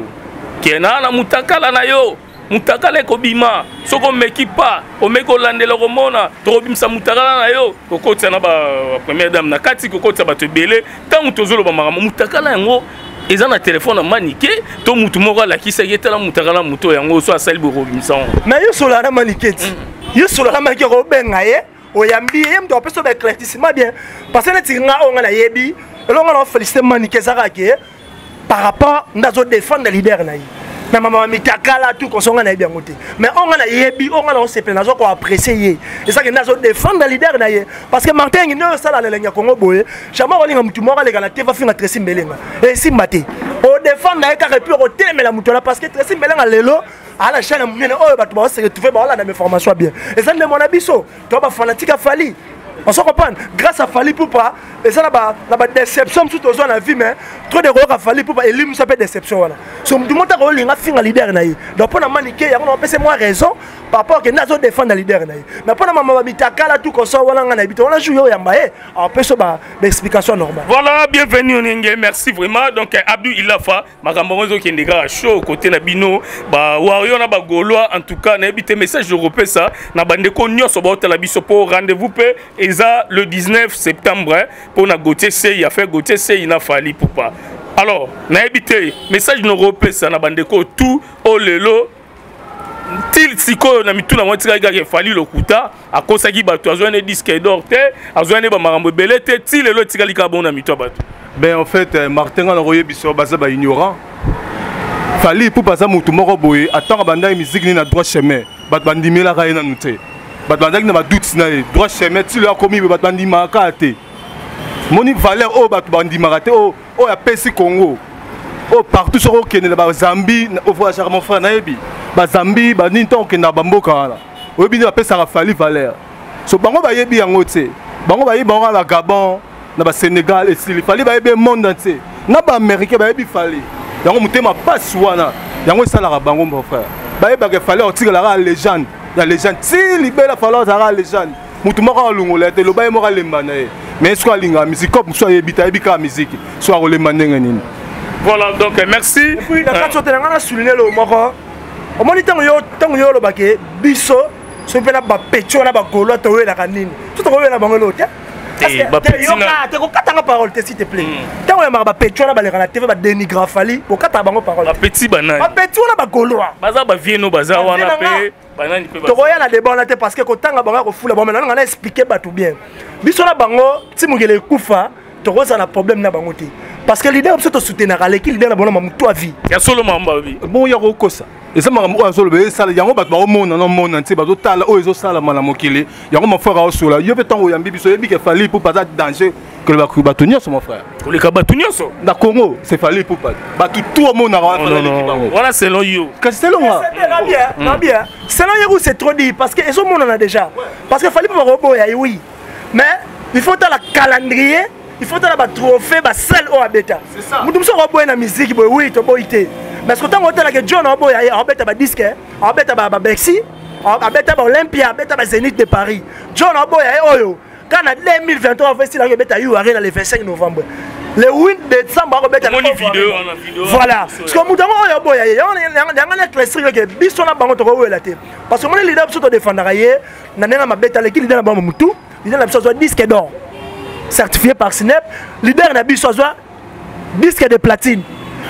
Kena na mutakala na yo mutakala ekobima soko meki pa omeko landela komona tokobimisa mutakala na yo kokotsa na ba première dame na kati kokotsa bato ebele ntango tozoloba makambo mutakala yango ils ont un téléphone à maniquer. Tout le monde a qui s'est été là, moutarala mouto et on soit salé pour Robinson. Mais ils sont là, maniquette. Ils sont là, maniquette Robin. Oyambi, ils doivent passer avec l'éclaircissement bien. Parce que les Tigna ont la Yebi, et l'on a félicité Maniquette Zarake par rapport à notre défense de leader. Mais maman Mitaka là tout qu'on a bien monté. Mais on a Yebi, on a se plaint, on a apprécié. Et ça que nous avons défendu le leader d'ailleurs. Parce que Martin Engi ne sait pas la langue Congo boy. Jamais on est en tout moral les galatés va finir très simbeling. Et si maté, on défend d'ailleurs car plus au thème la moutola parce que très simbeling à l'élo. À la chaîne, oh bah tu vas se retrouver là dans mes formations bien. Et ça ne mon abisso. Tu vas fanatique à Fally. On se comprend. Grâce à Fally Ipupa, et ça la déception tout aux gens la vie mais trop de rôles à Fally Ipupa et lui me s'appelle déception voilà. Sur du monde à rôle il a fini leader naïe. Donc pour la maniquer, on a passé moins raison par rapport que nous défendre leader naïe. Mais pour la maman Mitaka là tout comme ça voilà on habite on a joué au Yambaye. On peut se bas d'explication normale. Voilà bienvenue Onenge merci vraiment donc Abdou Ilafa Magamozo qui est déjà chaud côté na bino bah Wario na ba Gaulois en tout cas na habité message européen ça na bandeko nyonso ba hôtel biso pour rendez-vous pe le 19 septembre pour na Gauthier Sey a fait Gauthier Sey na Fally Ipupa. Alors, na habité message européen ça na bandeko tout au lelo til siko na mituna motika ga Fally lokuta akosaki bato azoane disque d'or te azoane ba marambo belé te til lelo tikali ka bon na mito bato. Ben en fait Martin a envoyé biso baza ba ignorant. Fally Ipupa za mutu moko boye atanga banda musique ni na droit chemin bat bandimela ka na nuté. Batbandaki na ba doute na droit chemin ti le akomi ba bandima ka te. Moni valeur o bat bandima te o o ya pesi Congo. O partout sur okene ba Zambie au voyage mon frère na yebi. Ba Zambie ba ninton ke na bamboka hala. O bi ni ba pesa Fally valeur. So bango ba yebi yango te. Bango ba yebi bango la Gabon na ba Sénégal et Sili Fally ba yebi monde entier. Na ba américain ba yebi Fally. Yango mutema passe wana. Yango salaka bango mon frère. Ba yebi ke Fally o tikala la légende. La légende, si libère la falloir à la légende, Moutoumora Lungolette, le bail moral les manais. Mais soit linga, musique, soit Ebita, Ebika, musique, soit les manais. Voilà, donc merci. Et puis, la carte sur le terrain, souligné le Mora. Au moment où il y a le baquet, Bisso, ce peu la pétio, la bacolo, Toé, la canine. Tout le monde est là, Bangolo. Tu as la parole, s'il te plaît. Tu as la pétio, la balera, tu vas dénigrer Fally, pour que tu as la parole. La petite banane. La pétio, la bacolo. Baza, Bavieno, Baza, on a payé. Tu vois la débat là parce que quand on a bango fou la bon maintenant on a expliqué pas tout bien. Biso la bango si mugele ekufa to roza na problème na bango te parce que leader so to soutenir ale ki leader na bon mamu to vie. Ya solo mamba vie. Bon ya ko kosa. Eza mamu o solo be sala yango bat ba o mona na mona nti ba to tala o ezo sala mala mokili. Yango mon frère o solo. Yo beton o yambi biso yebi ke Fally pour pas de danger que le bakou batonio mon frère. Ko le ka batonio so. Na Congo c'est Fally pour pas. Ba tout tout mona ra na l'équipe bango. Voilà selon you. Que selon moi. Bien bien. C'est trop dit parce que ils ont monde en a déjà parce qu'il fallait pas roboter oui mais il faut dans la calendrier il faut dans la trophée bas seul au abeta c'est ça nous sommes roboter la musique oui tu boité mais ce que tant on t'a la que John roboter abeta bas disque abeta bas Bercy abeta bas Olympia abeta bas Zénith de Paris John roboter oyo quand en 2023 on fait si la abeta you arrive le 25 novembre le 8 décembre roboter voilà ce que nous avons roboter on est très strict que biso na bango to roboter la tête. Parce que mon leader a besoin de défendre hier, nana ma bête à l'équipe leader n'a pas moutou, leader a besoin de disque d'or, certifié par Snap, leader n'a besoin de disque de platine,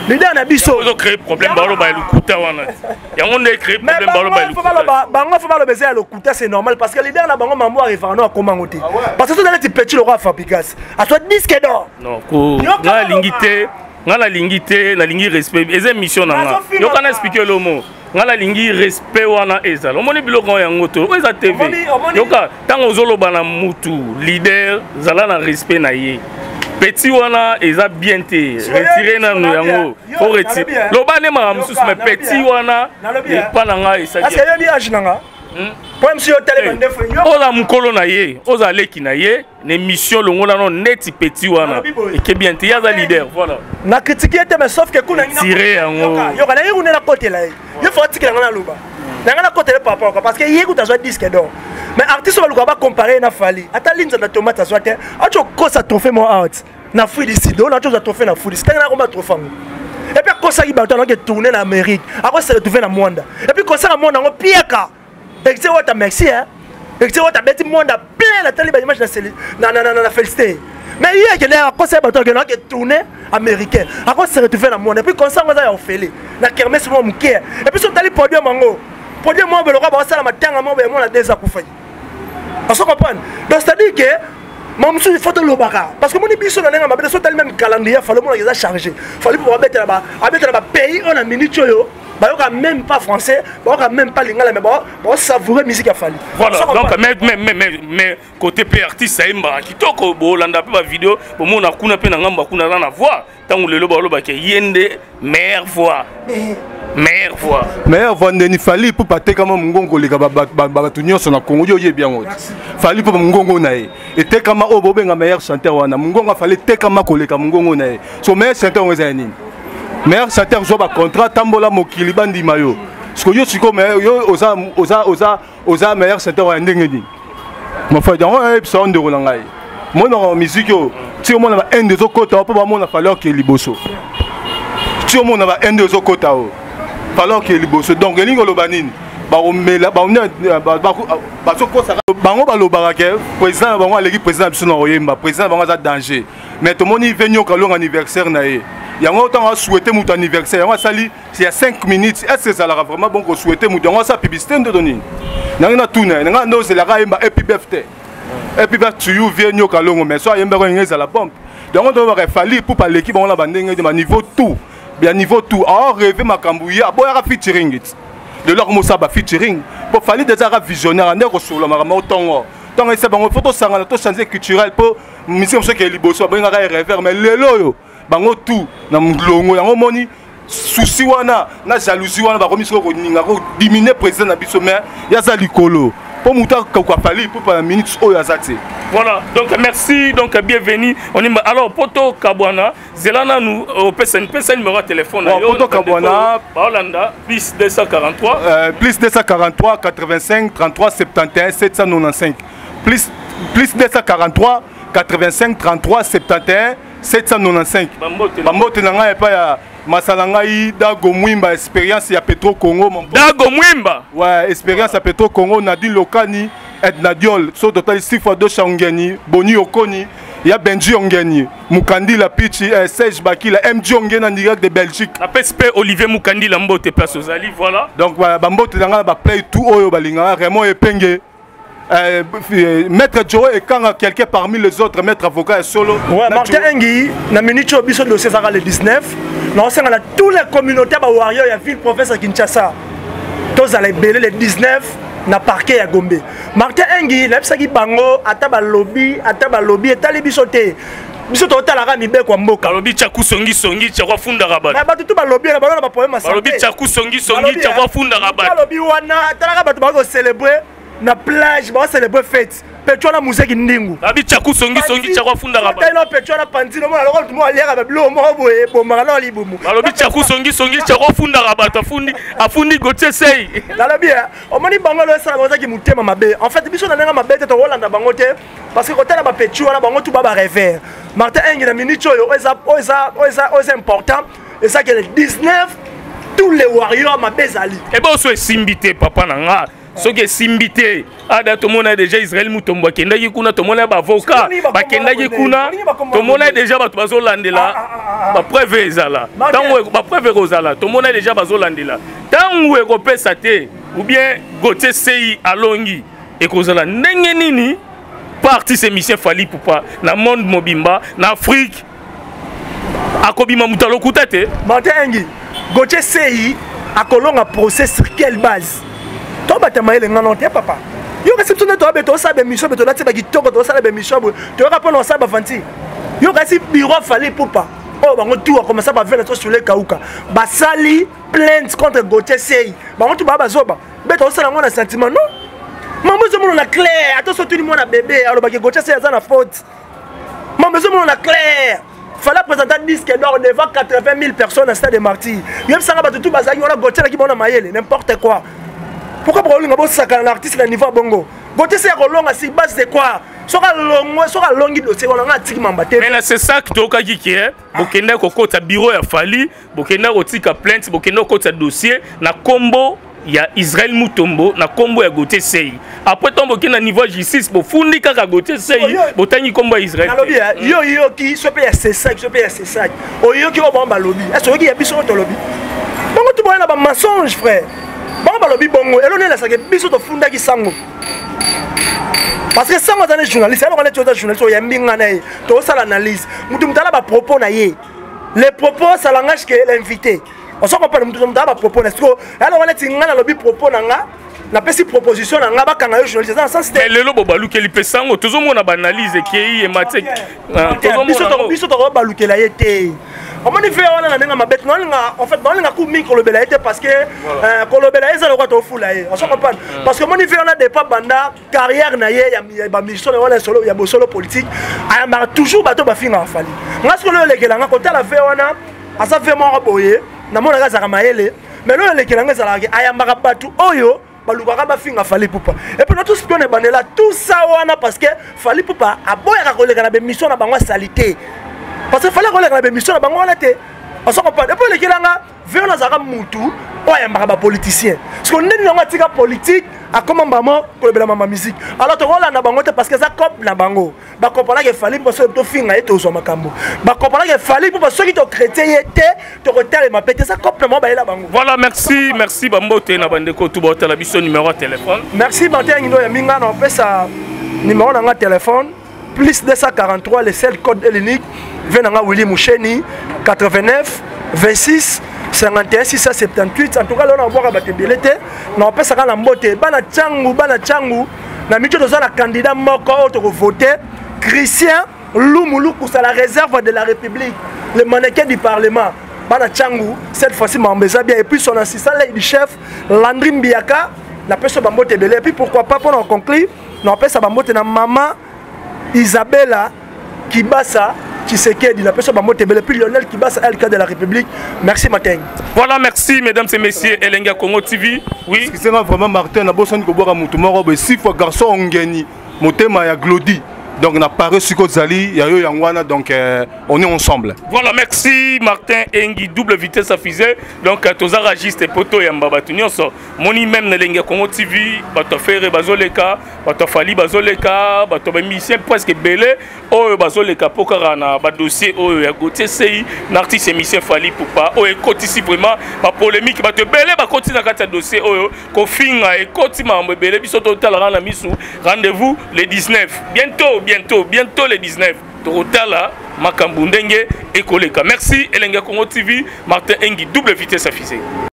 leader n'a besoin. Ils ont créé problème balo balo kouta wana. Ils ont créé problème balo balo kouta. Bango faut pas le baiser à le kouta c'est normal parce que leader n'a bango mambo arrive en or comment goûter. Parce que tout d'aller tu petit le roi Fabrigas, à toi disque d'or. Non, la lingité, la lingité, la lingui respect, les émissions nana. Yo kana expliquer le mot. Ngala lingi respect wana ezala omoni biloko ya ngoto oza TV yoka tango zoloba na mutu leader zala na respect na ye petit wana eza bien te retirer na no yango faut retirer lobane ma mususu mais petit wana e pa na nga esaki asa yeli age na nga poème sur télé bande fenyo ola mukolo na ye oza leki na ye ne mission longola non neti petit wana et que bien te yaza leader voilà na critiquer te mais sauf que kuna ngina yoka na yirune la côté la il faut que l'on a l'ouba. Il faut que l'on a parce qu'il y a un disque d'or. Mais l'artiste va comparer à Fally. Attends, il y a des tomates à soi. Il y a des choses à trouver mon art. Il y a des fruits d'ici. Il y a des choses à trouver dans le fruit. C'est un peu trop fort. Et puis, quand ça y est, tourné en Amérique. Après, ça retrouvé dans le monde. Et puis, quand ça le monde, on pire. Et c'est votre merci. Et c'est votre bête monde. Plein de télé, image de la félicité. Mais il y a des tournées américaines. Après, on se retrouve dans le monde. Et puis, comme ça, on a fait. Et puis, on a les produits. Produits, on a des acouphènes. On se comprend. Donc, c'est-à-dire que il faut le faire. Parce que mon émission, on a le même calendrier. Il faut le charger. Il faut le mettre là-bas. Pays, on a minute. Même pas français, même pas lingala, mais on savourer la musique à Fally. Voilà, donc mais côté artiste, ça m'a dit que vidéo, pour moi, on a une voix. Tant que le lobe y a une meilleure voix. Meilleure voix. Meilleure voix, il fallait pour partir comme un gongo, les gars, sur la Congo, il y a bien autre. Fallait pour un gongo, et t'es comme un meilleur chanteur, on a mongongo, fallait t'es comme un collègue, un gongo, son meilleur chanteur, on a meilleur chanteur joue par contrat tambola mokili bandi mayo parce que yo siko meilleur yo oza meilleur chanteur en ndengeni mon frère donc on est son de rolangai mon en musique yo ti o mona un des okota po ba mona faleur ke liboso ti o mona ba un des okota o faleur ke liboso donc elingo lobanini ba o mela ba on ba soko sa bango ba lobarake président bango aleki président biso na oyemba président bango za danger mais to moni venyo ka long anniversaire na ye. Il y a un souhaité mon anniversaire. Il y a 5 minutes. Est-ce que ça a vraiment bon qu'on souhaitait mon publicité? Il y a un tournée. Il y a un autre. Il y a un épibefté. Épibefté, tu viens au calon. Mais soit il y a un la pompe. Donc on va falloir pour parler l'équipe. On a un niveau tout. Bien niveau tout. On rêve ma cambouilla. Bon, il y a un featuring. De l'or, il y a un featuring. Pour falloir des arabes visionnaires. On est au sol. On a un autant. Donc il faut changer culturel pour mission qui est libre. Soit on a un rêve. Mais le loyo. Bango tout na mlongo yango moni souci wana na jalousie wana ba komiso ko ninga ko diminuer président na biso mais ya za likolo po muta ko Fally Ipupa na minutes oyo azate. Voilà donc merci donc bienvenue on est alors poto kabwana zelana nous au PSN numéro de téléphone poto kabwana Hollanda +243 +243 85 33 71 795 +243 85 33 71 795. Bambote nanga epa ya masalanga yi dago mwimba expérience ya Petro Congo mon dago mwimba. Ouais, expérience ya Petro Congo Nadi Lokani Edna Diol so total 6x2 Shangeni, Boni Okoni, ya Benji Ongeni, Mukandi la Pichi, Serge Bakila, MJ Ongeni en direct de Belgique. La PSP Olivier Mukandi la mbote place aux Ali, voilà. Donc voilà, bambote nanga ba play tout oyo balinga Raymond Epenge. Maître Joe et quand quelqu'un parmi les autres, maître avocat et solo. Ouais, Martin Engi, na minute au biso dossier ça le 19. Non, c'est on a tous les communautés ba warrior ya ville province à Kinshasa. Tous à les belé le 19 na parquet à Gombe. Martin Engi, la psaki bango ataba lobby et tali biso té. Biso to tala rami be kwa mboka. Lobby chaku songi songi chakwa funda rabal. Na batu ba lobby na ba problème à ça. Lobby chaku songi songi chakwa funda rabal. Lobby wana tala batu ba ko célébrer. Na plage, bah c'est les bonnes fêtes. Petro la musique n'ingu. Abi chaku songi songi chaku funda raba. Taïla petro la panzi, normal alors tout le monde allait avec l'eau, moi boé, bon malala libumu. Abi chaku songi songi chaku funda raba, afundi Gauthier Sey. Lala bien. On m'a dit bangalo ça la musique muté ma bé. En fait, biso na nga ma bé te rola na bangote parce que quand la ba petro la bangote tout ba rever. Martin Engi na minute yo oza important et ça que le 19 tous les warriors ma bé zali. Et bon so simbité papa nanga. Ce qui est simbité, il y a déjà Israël Mutombo, il y a des avocats, il y a déjà des Hollandais, il y a déjà des Hollandais. Tant que l'Europe s'attend, ou bien Gauthier Sey à Longi, et que l'on a une partie de mission Fally Ipupa, dans le monde mobimba, en Afrique, à Kobima Moutaloukoutate. Martin Engi, Gauthier Sey a un procès sur quelle base? Toi, tu as été malade, papa. Tu as réceptionné ton béton, ça a été mission, tu as été mission, tu as été mission, tu as rappelé ça, tu as été bureau, Fally Ipupa. Oh, tout a commencé à faire les choses sur les Kaouka. Basali, plainte contre Gauthier Sey. Tu as été mais tu as un sentiment, non? Maman, je suis clair. Attention, tout le monde a bébé. Alors, Gauthier Sey a la faute. Maman, je suis clair. Il fallait présenter un disque d'or devant 80 000 personnes à Stade des Martyrs. Il y a tout le Gauthier qui m'a maillé, n'importe quoi. Pourquoi problème on ça quand l'artiste à niveau bongo côté c'est long à si base c'est quoi sera long dossier on a tigman baté mais c'est ça que toka kiki hein Bokenda ko kota bureau ya Fally Bokenda ko tika plainte Bokenda ko kota dossier na combo ya Israël Mutombo na combo ya Gauthier Sey. Après tombe ki na niveau justice pour fundi kaka Gauthier Sey botani combo Israël. Lobby yo ki so pe ya C5 so pe ya C5. Oyo ki bomba lobby. Est-ce que ya biso to lobby? Bongo tu boyana ba mensonge frère. Bomba lobby bongo elone la sake biso to funda ki sango. Parce que sango za journaliste, alors on est journaliste ya mbinga nae. To sala analyse. Mutu mutala ba propos na ye. Les propos ça langage que l'invité. On s'en compare, nous avons propos. Alors, on a dit, propos, la proposition, on a dit, journaliste, dans sens. Mais le lobo balou qui est sango, tout le monde a analysé qui est et maté. Et puis tout ce qu'on est là, tout ça, parce que Fally Ipupa a beau la mission à salité. Parce qu'il fallait que la mission soit là. On s'en comprend. Et puis, les gens sont politiciens. Parce qu'on est dans la politique, à comment la musique. Alors, parce que ça coupe la bango. Bah, comprendre qu'il fallait pour ceux qui ont fini et tous ma cambo. Bah, comprendre qu'il fallait pour ceux qui ont chrétien était, te retirer ma pété ça complètement bah la bango. Voilà, merci, merci Bambo Tena Bandeko tout bota la mission numéro de téléphone. Merci Martin Engi no ya minga na fait ça numéro na téléphone. Plus 243, le seul code hélénique, Venanga Willy Moucheni, 89, 26, 51, 678. En tout cas, là, on va voir la billetée. On peut s'arrêter à la moté. Bana Tchangou, la mutuelle de la candidat Moko, autre voté, Christian Lou Mouloukou, c'est la réserve de la République, le mannequin du Parlement. Bana Tchangou, cette fois-ci, Mambeza bien. Et puis son assistant, le chef, Landry Mbiaka, la personne va moté. Et puis pourquoi pas, pour en conclure, on peut s'arrêter à la maman. Isabella Kibasa, Tshisekedi, la personne Bamotebele, puis Lionel Kibasa, LK de la République. Merci Martin. Voilà, merci mesdames et messieurs, Elenga Congo TV. Oui. C'est vraiment Martin, on a besoin de voir à Moutoumaro, mais 6 fois garçon on gagne, Motema ya Glody. Donc on a parlé sur Kozali, Yayo Yangwana, donc on est ensemble. Voilà, merci Martin Engi, double vitesse à fusée. Donc Tozara Giste et Poto Yambaba Tunyoso. Moni même Nelenga Congo TV, Bato Ferre Bazoleka, Bato Fally Bazoleka, Bato Misien presque belé, Oyo Bazoleka Pokarana, Badossier Oyo Gauthier Sey, Nartis Misien Fally Ipupa, Oyo Kotisi vraiment, ma polémique, Bato Belé, Bakoti Nakata dossier Oyo, Kofinga et Kotima Mbele, Bisoto Talarana Misu, rendez-vous le 19. Bientôt les 19. Torotala, Makambundenge et Koleka. Merci Elenga Congo TV, Martin Engi, double vitesse affisée.